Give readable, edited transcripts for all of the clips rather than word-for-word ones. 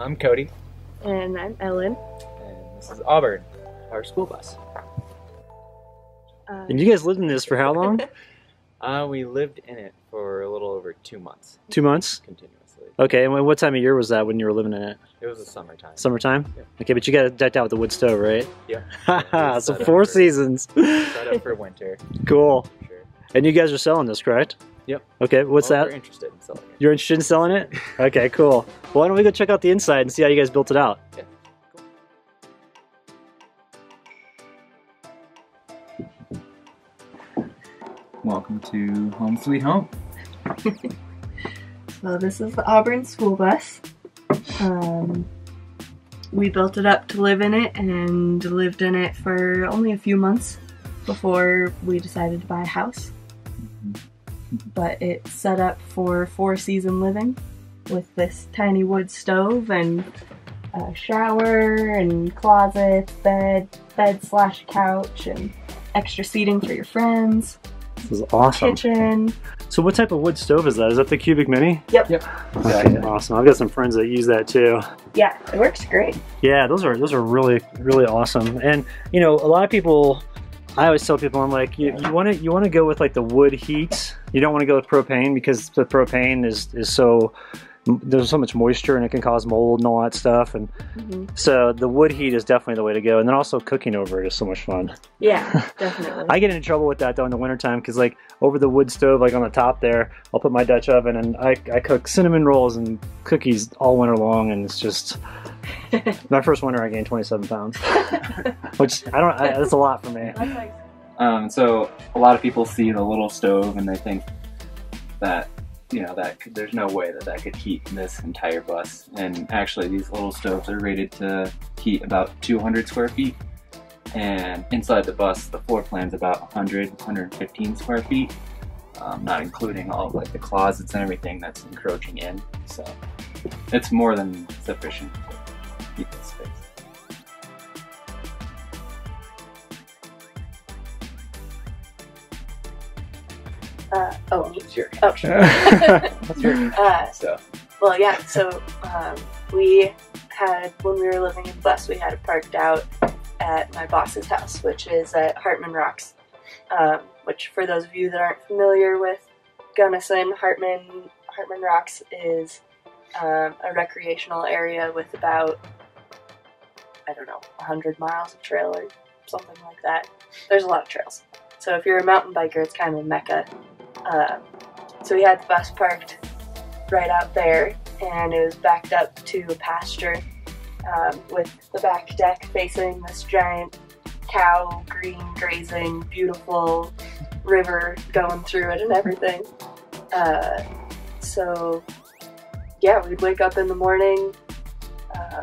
I'm Cody. And I'm Ellen. And this is Auburn, our school bus. And you guys lived in this for how long? We lived in it for a little over 2 months. 2 months? Continuously. Okay, and what time of year was that when you were living in it? It was the summertime. Summertime? Yeah. Okay, but you got it decked out with the wood stove, right? Yeah. Haha, so four seasons. Set up for winter. Cool. For sure. And you guys are selling this, correct? Yep. Okay, what's that? We're interested in selling it. You're interested in selling it? Okay, cool. Well, why don't we go check out the inside and see how you guys built it out? Yeah. Cool. Welcome to Home Sweet Home. Well, this is the Auburn school bus. We built it up to live in it and lived in it for only a few months before we decided to buy a house. But it's set up for four-season living with this tiny wood stove and a shower and closet, bed/couch, and extra seating for your friends. This is awesome. Kitchen. So what type of wood stove is that? Is that the Cubic Mini? Yep. Yep. Okay, awesome. I've got some friends that use that too. Yeah, it works great. Yeah, those are really, really awesome. And you know, a lot of people, I always tell people, I'm like, you want to go with like the wood heat. You don't want to go with propane because the propane there's so much moisture and it can cause mold and all that stuff. And so the wood heat is definitely the way to go. And then also cooking over it is so much fun. Yeah, definitely. I get into trouble with that though in the wintertime because like over the wood stove, like on the top there, I'll put my Dutch oven and I cook cinnamon rolls and cookies all winter long, and it's just... My first winter I gained 27 pounds, which that's a lot for me. So a lot of people see the little stove and they think that, you know, there's no way that could heat this entire bus. And actually these little stoves are rated to heat about 200 square feet. And inside the bus, the floor plan's about 100, 115 square feet, not including all of, like, the closets and everything that's encroaching in. So it's more than sufficient. Space. We had, when we were living in the bus, we had it parked out at my boss's house, which is at Hartman Rocks, which for those of you that aren't familiar with Gunnison, Hartman Rocks is a recreational area with about, I don't know, 100 miles of trail or something like that. There's a lot of trails. So if you're a mountain biker, it's kind of a mecca. So we had the bus parked right out there, and it was backed up to a pasture with the back deck facing this giant cow green grazing, beautiful river going through it and everything. So yeah, we'd wake up in the morning,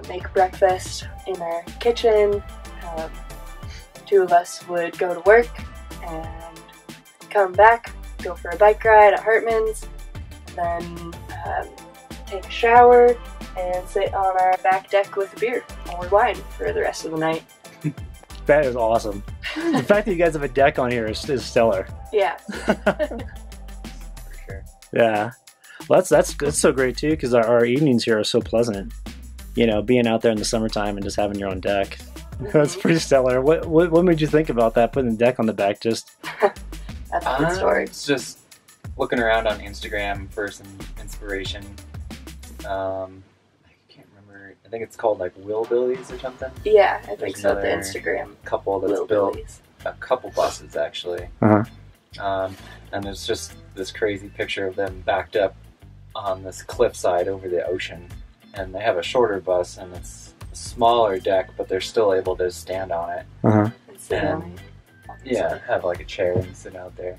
make breakfast in our kitchen. Two of us would go to work and come back, go for a bike ride at Hartman's, and then take a shower and sit on our back deck with a beer or wine for the rest of the night. That is awesome. The fact that you guys have a deck on here is stellar. Yeah. For sure. Yeah. Well, that's so great too, because our evenings here are so pleasant. You know, being out there in the summertime and just having your own deck. That's pretty stellar. What made you think about that, putting the deck on the back? Just that's a good story. It's just looking around on Instagram for some inspiration. I can't remember. I think it's called like Willbillies or something. Yeah, I think so. The Instagram couple that's built a couple buses actually. And there's just this crazy picture of them backed up on this cliffside over the ocean. And they have a shorter bus and it's a smaller deck, but they're still able to stand on it. And yeah, have like a chair and sit out there.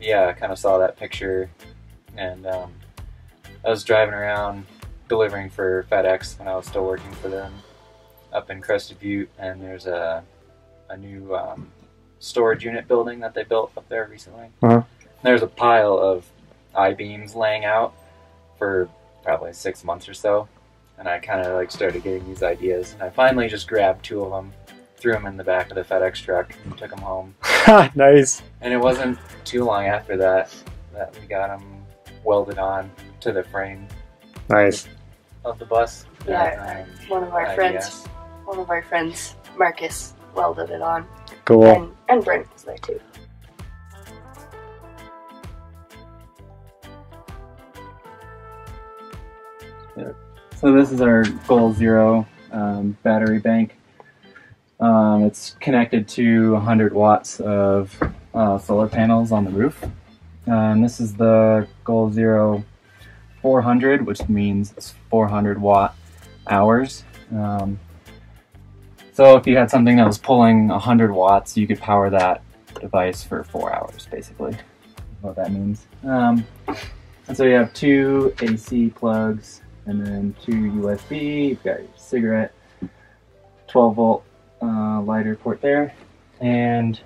Yeah, I kind of saw that picture, and I was driving around delivering for FedEx when I was still working for them up in Crested Butte, and there's a new storage unit building that they built up there recently. There's a pile of I-beams laying out for probably 6 months or so, and I kind of like started getting these ideas, and I finally just grabbed two of them, threw them in the back of the FedEx truck, and took them home. Nice. And it wasn't too long after that we got them welded on to the frame. Nice. of the bus. Yeah, one of our friends, Marcus, welded it on. Cool. And Brent was there too. Yeah. So this is our Goal Zero battery bank. It's connected to 100 watts of solar panels on the roof. This is the Goal Zero 400, which means it's 400 watt hours. So if you had something that was pulling 100 watts, you could power that device for 4 hours, basically, is what that means. And so you have 2 AC plugs and then 2 USB. You've got your cigarette, 12-volt lighter port there, and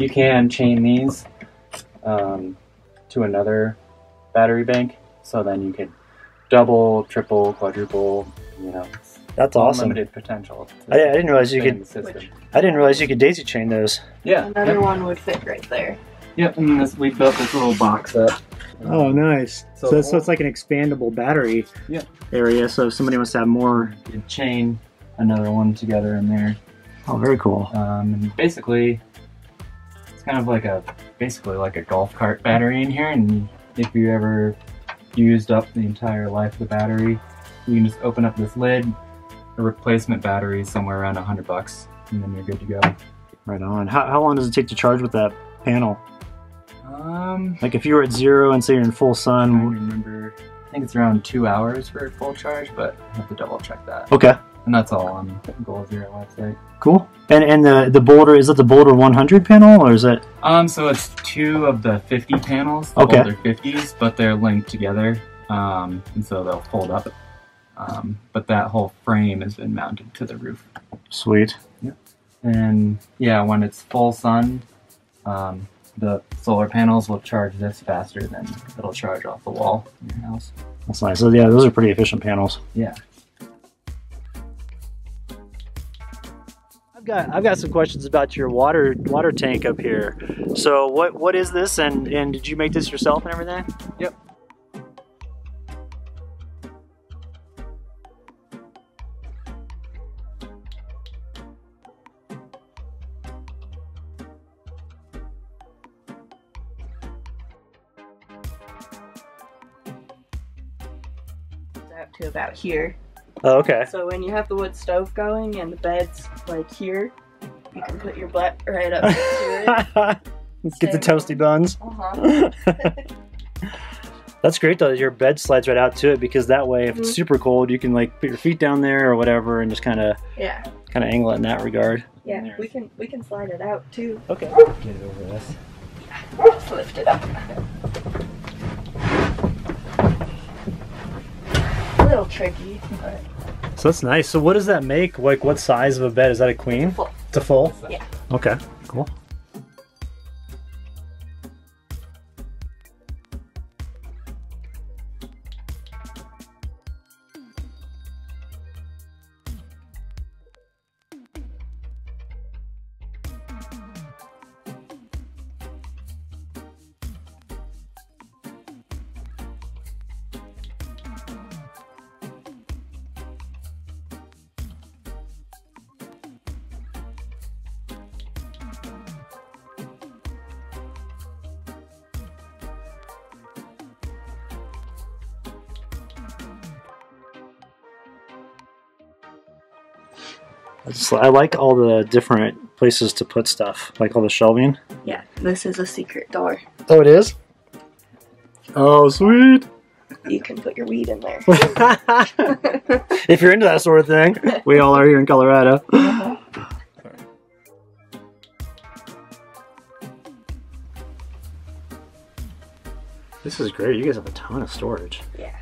you can chain these to another battery bank. So then you could double, triple, quadruple, you know. That's awesome. Unlimited potential. I didn't realize you could. I didn't realize you could daisy chain those. Yeah. Another one would fit right there. Yep. And this, we built this little box up. Oh, nice. So it's like an expandable battery area. So if somebody wants to have more, you chain another one together in there. Oh, very cool. And basically, it's kind of like a golf cart battery in here. And if you ever used up the entire life of the battery, you can just open up this lid. A replacement battery somewhere around $100, and then you're good to go. Right on. How long does it take to charge with that panel? Like if you were at zero and say you're in full sun. I remember. I think it's around 2 hours for a full charge, but I have to double check that. Okay. And that's all on Goal Zero website. Cool. And the Boulder, is that the Boulder 100 panel or is it? So it's 2 of the 50 panels. The Boulder 50s, but they're linked together, and so they'll fold up. But that whole frame has been mounted to the roof. Sweet. Yep. And yeah, when it's full sun, the solar panels will charge this faster than it'll charge off the wall in your house. That's nice. So yeah, those are pretty efficient panels. Yeah. I've got some questions about your water tank up here. So what is this, and did you make this yourself and everything? Yep. Up to about here. Oh, okay. So when you have the wood stove going and the bed's like here, you can put your butt right up to it. Let's get the toasty buns. That's great though. Your bed slides right out to it, because that way, if it's super cold, you can like put your feet down there or whatever, and just kind of angle it in that regard. Yeah, we can slide it out too. Okay. Get it over this. Just lift it up. A little tricky. But. So that's nice. So what does that make? Like what size of a bed? Is that a queen? It's a full. It's a full? Yeah. Okay, cool. I like all the different places to put stuff, like all the shelving. Yeah, this is a secret door. Oh, it is? Oh, sweet! You can put your weed in there. If you're into that sort of thing. We all are here in Colorado. This is great. You guys have a ton of storage. Yeah.